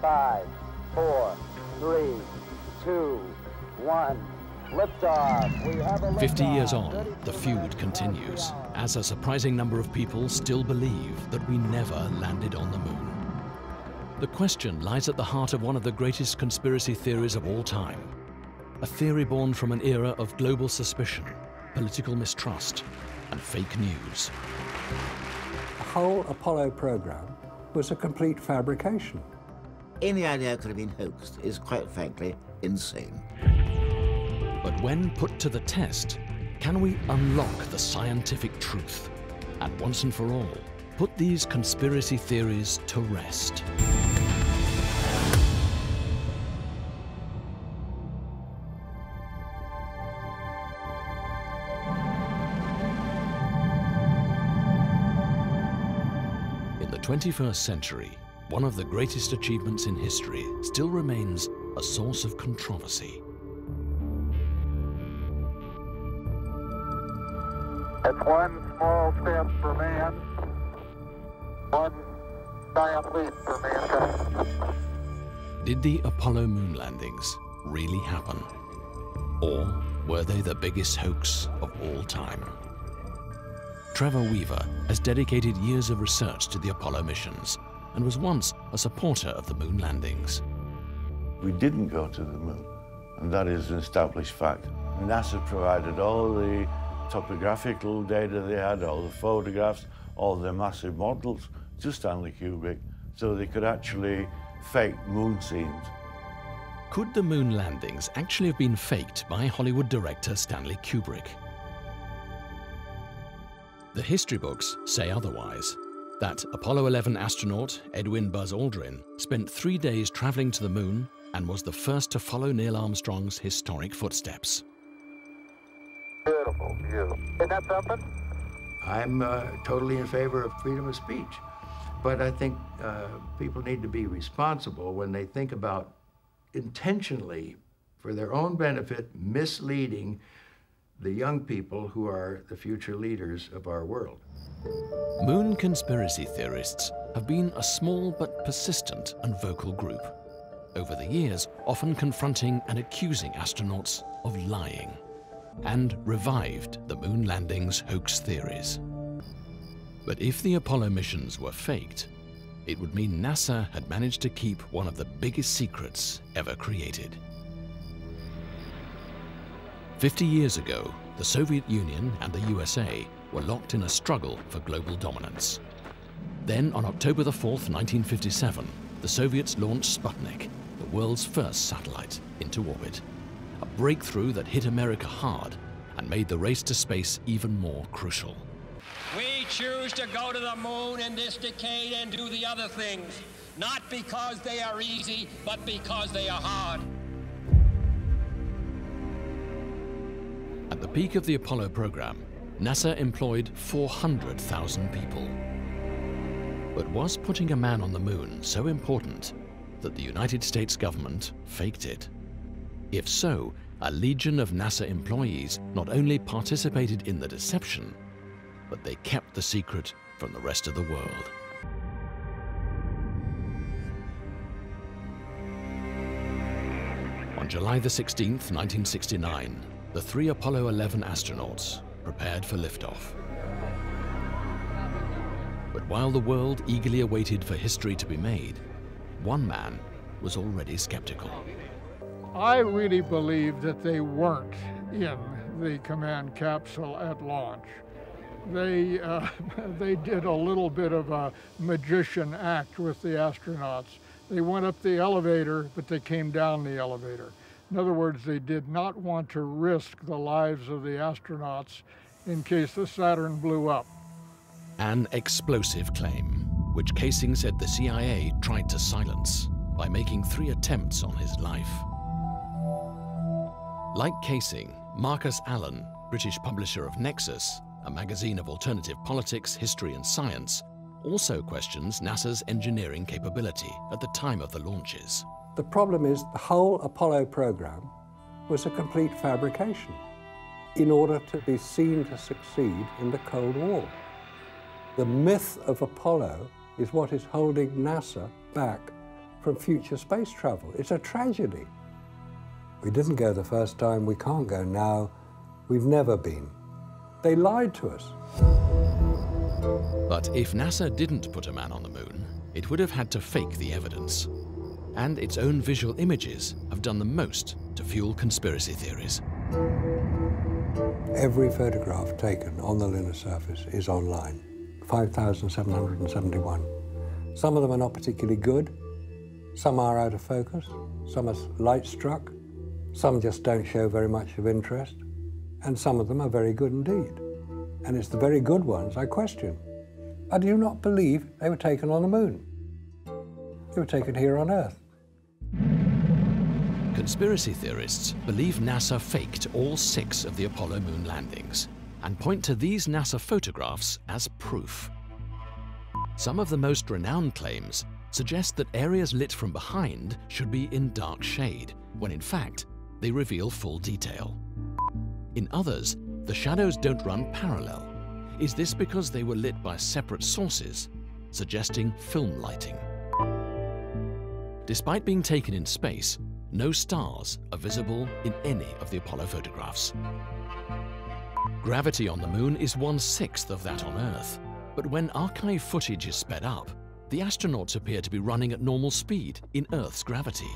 5, 4, 3, 2, 1. Liftoff. We have a liftoff. 50 years on, the feud continues, as a surprising number of people still believe that we never landed on the moon. The question lies at the heart of one of the greatest conspiracy theories of all time, a theory born from an era of global suspicion, political mistrust, and fake news. The whole Apollo program was a complete fabrication. Any idea it could have been hoaxed is, quite frankly, insane. But when put to the test, can we unlock the scientific truth and once and for all put these conspiracy theories to rest? In the 21st century, one of the greatest achievements in history still remains a source of controversy. It's one small step for man, one giant leap for mankind. Did the Apollo moon landings really happen? Or were they the biggest hoax of all time? Trevor Weaver has dedicated years of research to the Apollo missions and was once a supporter of the moon landings. We didn't go to the moon, and that is an established fact. NASA provided all the topographical data they had, all the photographs, all the massive models to Stanley Kubrick, so they could actually fake moon scenes. Could the moon landings actually have been faked by Hollywood director Stanley Kubrick? The history books say otherwise, that Apollo 11 astronaut Edwin Buzz Aldrin spent 3 days traveling to the moon and was the first to follow Neil Armstrong's historic footsteps. Beautiful view. Isn't that something? I'm totally in favor of freedom of speech, but I think people need to be responsible when they think about intentionally, for their own benefit, misleading the young people who are the future leaders of our world. Moon conspiracy theorists have been a small but persistent and vocal group, over the years often confronting and accusing astronauts of lying, and revived the moon landings hoax theories. But if the Apollo missions were faked, it would mean NASA had managed to keep one of the biggest secrets ever created. 50 years ago, the Soviet Union and the USA were locked in a struggle for global dominance. Then, on October the 4th, 1957, the Soviets launched Sputnik, the world's first satellite, into orbit. A breakthrough that hit America hard and made the race to space even more crucial. We choose to go to the moon in this decade and do the other things, not because they are easy, but because they are hard. At the peak of the Apollo program, NASA employed 400,000 people. But was putting a man on the moon so important that the United States government faked it? If so, a legion of NASA employees not only participated in the deception, but they kept the secret from the rest of the world. On July the 16th, 1969, the 3 Apollo 11 astronauts prepared for liftoff. But while the world eagerly awaited for history to be made, one man was already skeptical. I really believe that they weren't in the command capsule at launch. They did a little bit of a magician act with the astronauts. They went up the elevator, but they came down the elevator. In other words, they did not want to risk the lives of the astronauts in case the Saturn blew up. An explosive claim, which Kaysing said the CIA tried to silence by making 3 attempts on his life. Like Kaysing, Marcus Allen, British publisher of Nexus, a magazine of alternative politics, history and science, also questions NASA's engineering capability at the time of the launches. The problem is the whole Apollo program was a complete fabrication in order to be seen to succeed in the Cold War. The myth of Apollo is what is holding NASA back from future space travel. It's a tragedy. We didn't go the first time, we can't go now, we've never been. They lied to us. But if NASA didn't put a man on the moon, it would have had to fake the evidence. And its own visual images have done the most to fuel conspiracy theories. Every photograph taken on the lunar surface is online, 5,771. Some of them are not particularly good, some are out of focus, some are light struck, some just don't show very much of interest, and some of them are very good indeed. And it's the very good ones I question. I do not believe they were taken on the moon. They were taken here on Earth. Conspiracy theorists believe NASA faked all 6 of the Apollo moon landings and point to these NASA photographs as proof. Some of the most renowned claims suggest that areas lit from behind should be in dark shade, when in fact, they reveal full detail. In others, the shadows don't run parallel. Is this because they were lit by separate sources, suggesting film lighting? Despite being taken in space, no stars are visible in any of the Apollo photographs. Gravity on the moon is 1/6 of that on Earth, but when archive footage is sped up, the astronauts appear to be running at normal speed in Earth's gravity.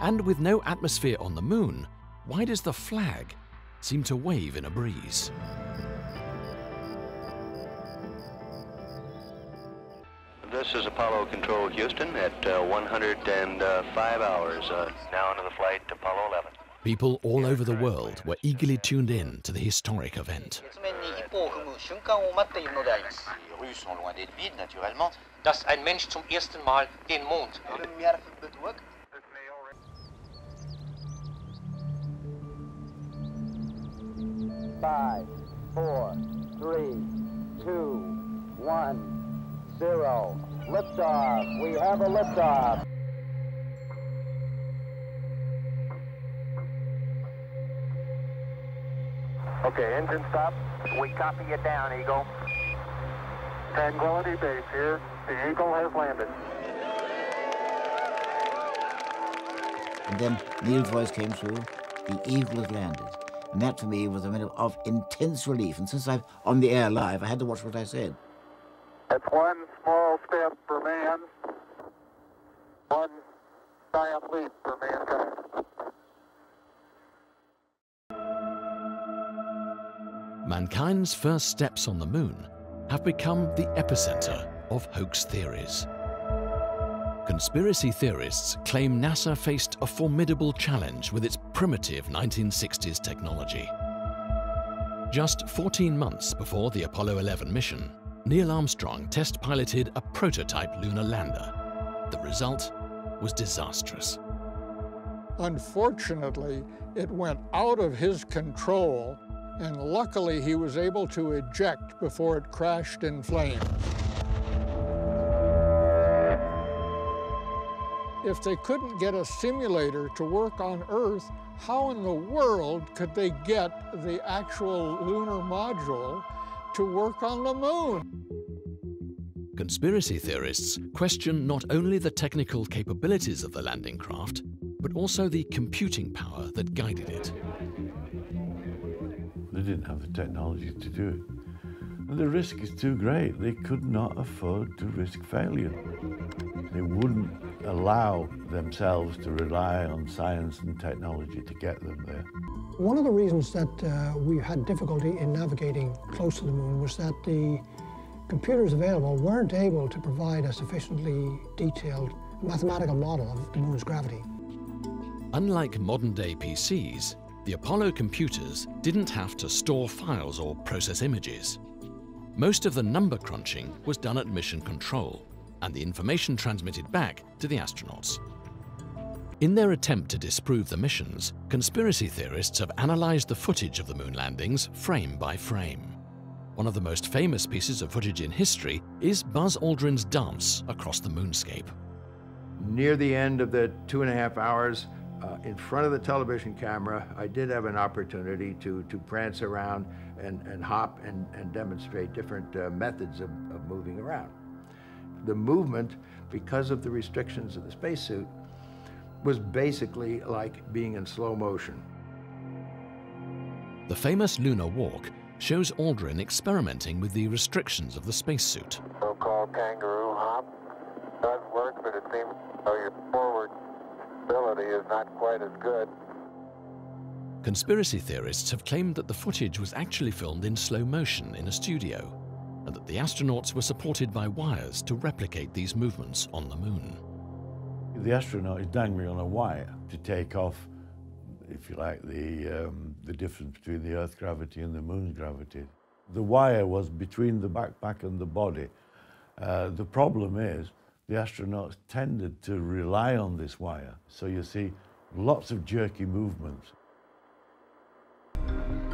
And with no atmosphere on the moon, why does the flag seem to wave in a breeze? This is Apollo Control Houston at 105 hours, now into the flight Apollo 11. People all over the world were eagerly tuned in to the historic event. Five, four, three, two, one. Zero. Liftoff. We have a liftoff. Okay, engine stop. We copy you down, Eagle. Tranquility Base here. The Eagle has landed. And then Neil's voice came through. The Eagle has landed. And that for me was a minute of intense relief. And since I'm on the air live, I had to watch what I said. It's one small step for man, one giant leap for mankind. Mankind's first steps on the moon have become the epicenter of hoax theories. Conspiracy theorists claim NASA faced a formidable challenge with its primitive 1960s technology. Just 14 months before the Apollo 11 mission, Neil Armstrong test-piloted a prototype lunar lander. The result was disastrous. Unfortunately, it went out of his control, and luckily he was able to eject before it crashed in flames. If they couldn't get a simulator to work on Earth, how in the world could they get the actual lunar module to work on the moon? Conspiracy theorists question not only the technical capabilities of the landing craft, but also the computing power that guided it. They didn't have the technology to do it. And the risk is too great. They could not afford to risk failure. They wouldn't allow themselves to rely on science and technology to get them there. One of the reasons that we had difficulty in navigating close to the moon was that the computers available weren't able to provide a sufficiently detailed mathematical model of the moon's gravity. Unlike modern-day PCs, the Apollo computers didn't have to store files or process images. Most of the number crunching was done at Mission Control, and the information transmitted back to the astronauts. In their attempt to disprove the missions, conspiracy theorists have analyzed the footage of the moon landings frame by frame. One of the most famous pieces of footage in history is Buzz Aldrin's dance across the moonscape. Near the end of the 2.5 hours, in front of the television camera, I did have an opportunity to prance around and hop and demonstrate different methods of moving around. the movement, because of the restrictions of the spacesuit, was basically like being in slow motion. The famous lunar walk shows Aldrin experimenting with the restrictions of the spacesuit. So-called kangaroo hop does work, but it seems your forward ability is not quite as good. Conspiracy theorists have claimed that the footage was actually filmed in slow motion in a studio, and that the astronauts were supported by wires to replicate these movements on the moon. The astronaut is dangling on a wire to take off, if you like, the difference between the Earth's gravity and the moon's gravity. The wire was between the backpack and the body. The problem is the astronauts tended to rely on this wire, so you see lots of jerky movements.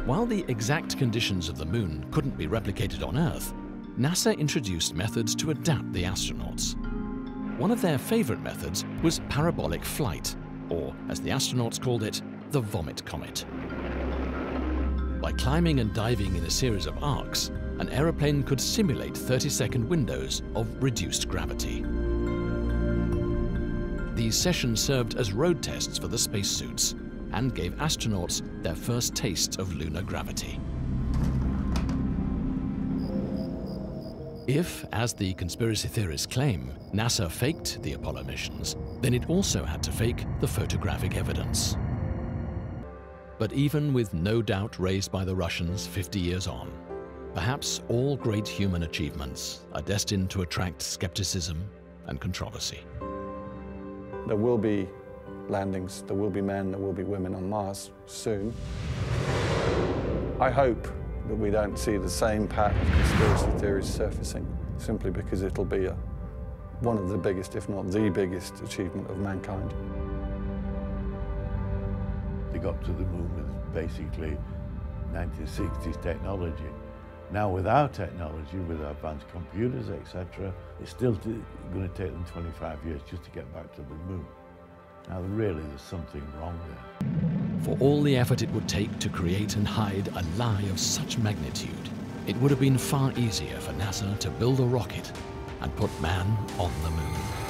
While the exact conditions of the moon couldn't be replicated on Earth, NASA introduced methods to adapt the astronauts. One of their favorite methods was parabolic flight, or as the astronauts called it, the vomit comet. By climbing and diving in a series of arcs, an aeroplane could simulate 30-second windows of reduced gravity. These sessions served as road tests for the spacesuits, and gave astronauts their first taste of lunar gravity. If, as the conspiracy theorists claim, NASA faked the Apollo missions, then it also had to fake the photographic evidence. But even with no doubt raised by the Russians 50 years on, perhaps all great human achievements are destined to attract skepticism and controversy. There will be landings. There will be men, there will be women on Mars soon. I hope that we don't see the same pattern of conspiracy theories surfacing, simply because it'll be one of the biggest, if not the biggest, achievement of mankind. They got to the moon with basically 1960s technology. Now with our technology, with our advanced computers, etc., it's still going to take them 25 years just to get back to the moon. Now, really, there's something wrong there. For all the effort it would take to create and hide a lie of such magnitude, it would have been far easier for NASA to build a rocket and put man on the moon.